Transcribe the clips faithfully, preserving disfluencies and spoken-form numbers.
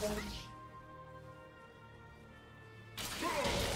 Ravage. Ravage.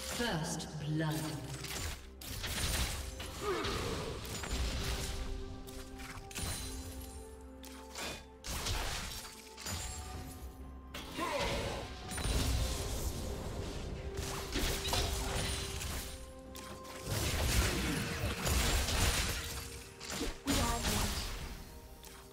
First blood. Thank you.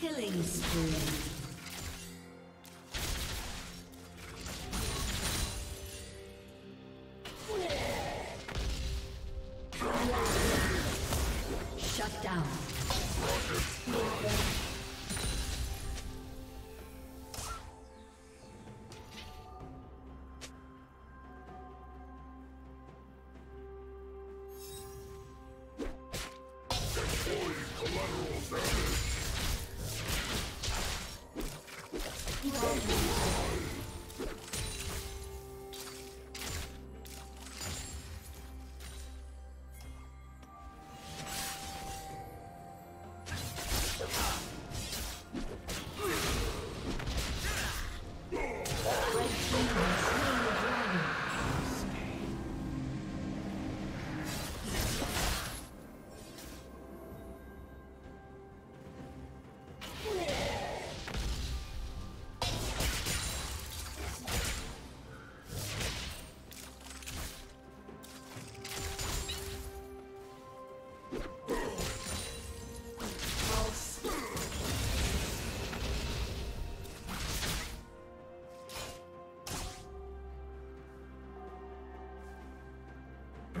Killing spree.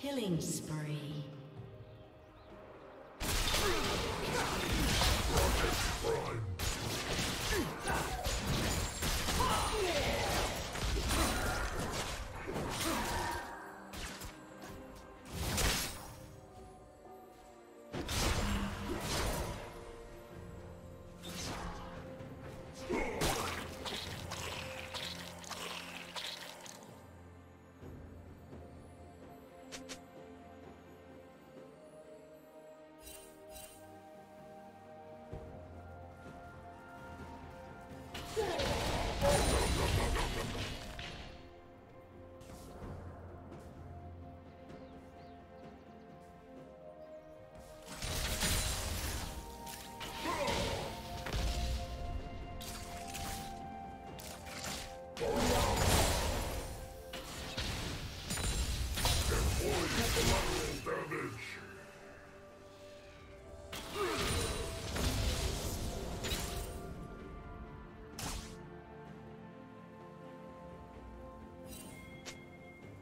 Killing spree.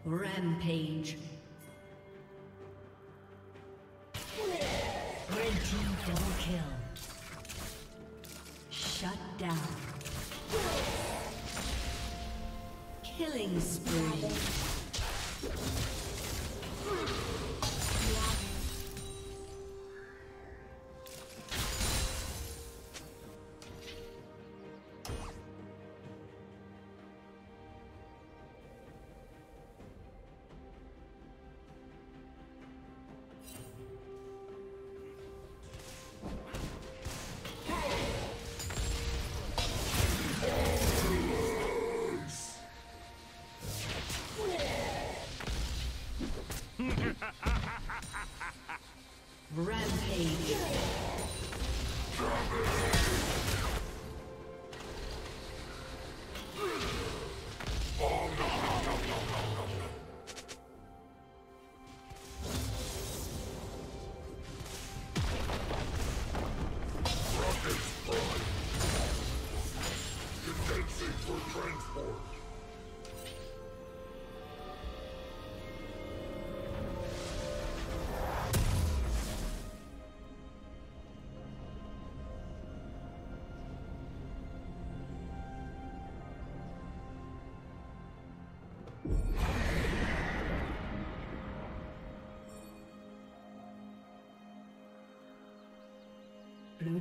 Rampage. Red team double kill. Shut down. Killing spree. Blue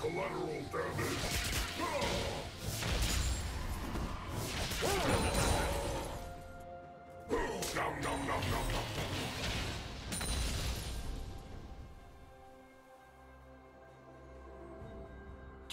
Collateral damage. Nom, nom, nom, nom, nom.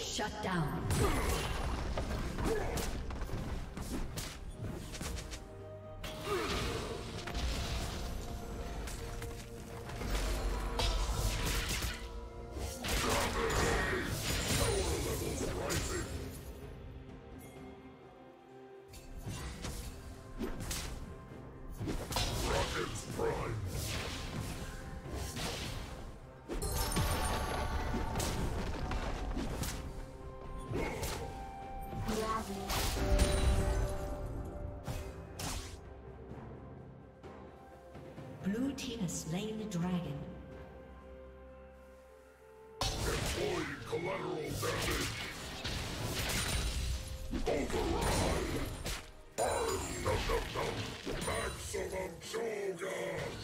Shut down. Blue team has slain the dragon. Employee collateral damage. Override. Arm, no, no, no. Maximum Shogun.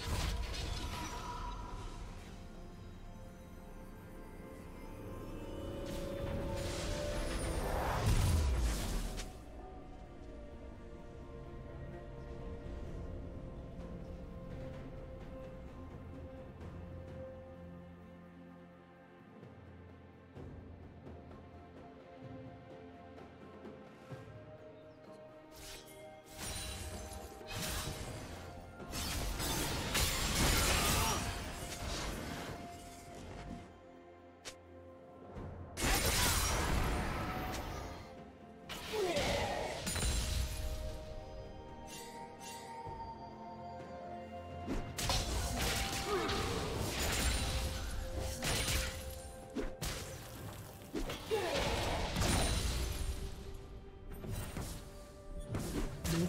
Blue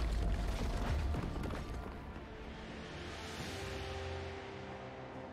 Blue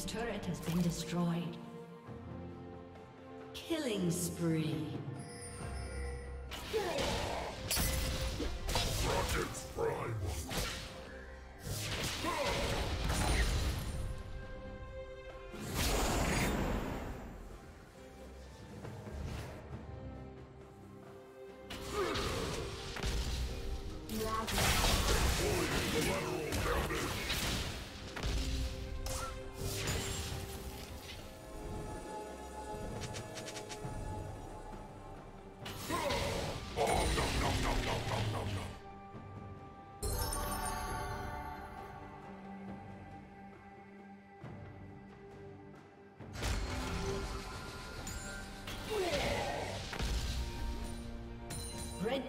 team's turret has been destroyed. Killing spree. Rockets prime. Oh, no, no, no, no, no, no, no. Red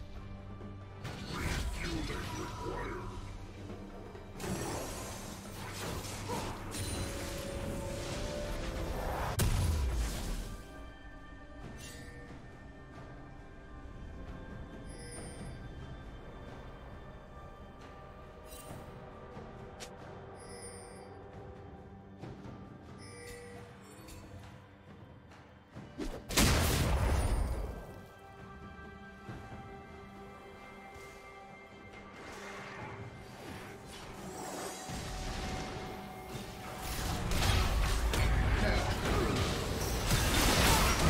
Blue team's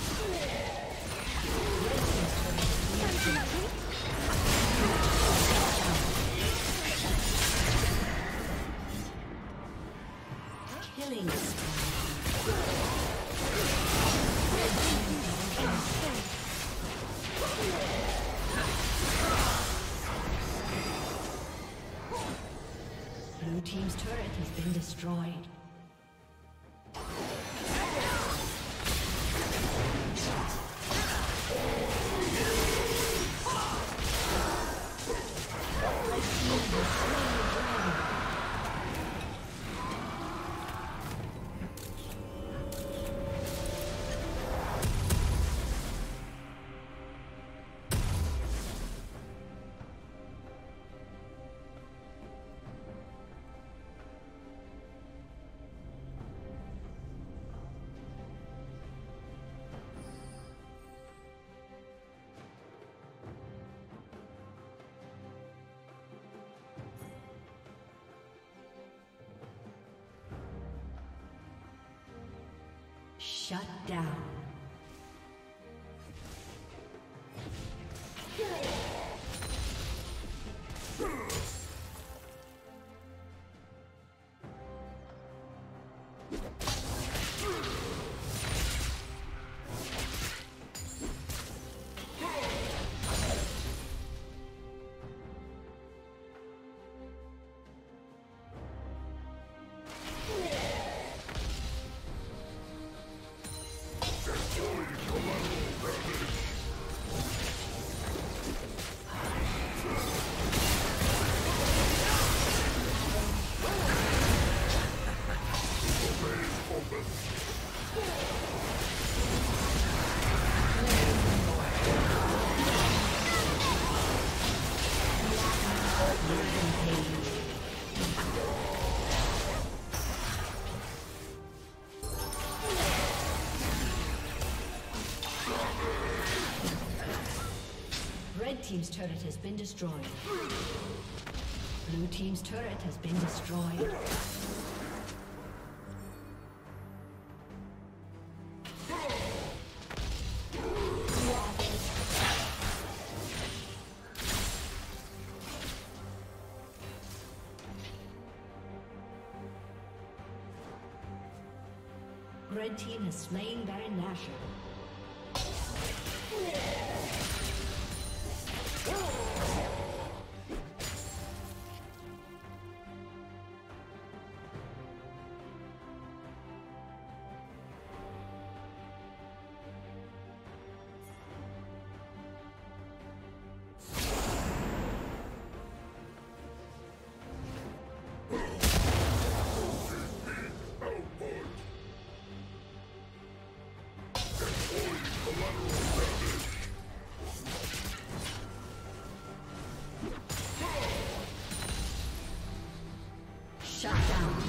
turret has been destroyed. Shut down. Blue team's turret has been destroyed. Blue team's turret has been destroyed. Red team has slain Baron Nashor. Shut down.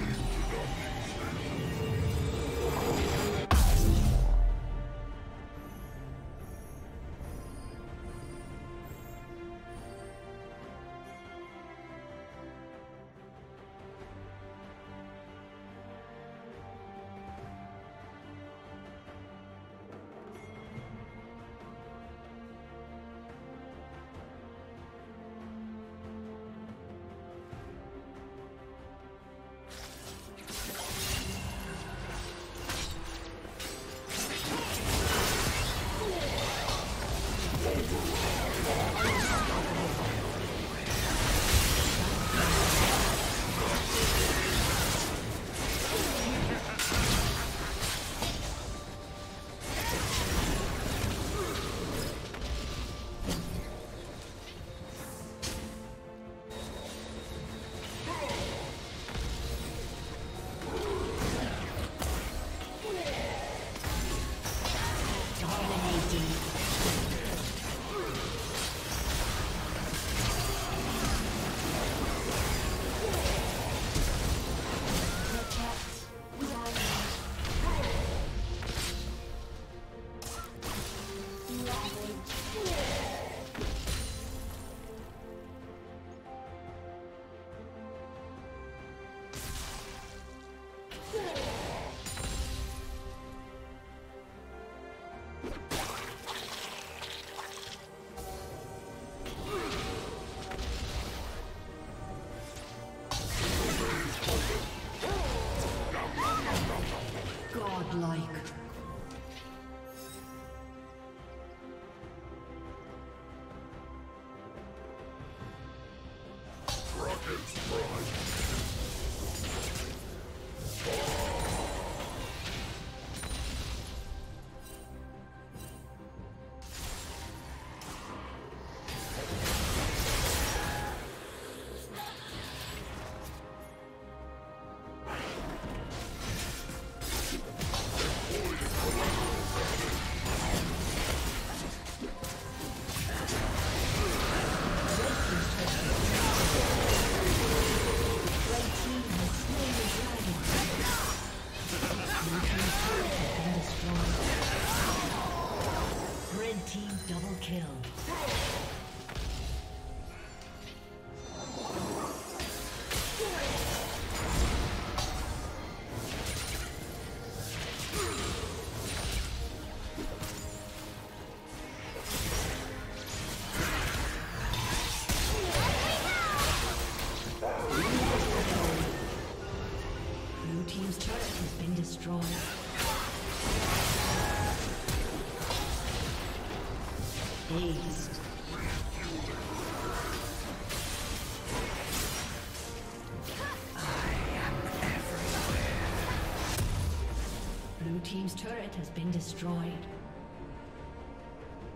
Team's turret has been destroyed.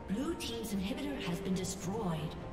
Blue team's inhibitor has been destroyed.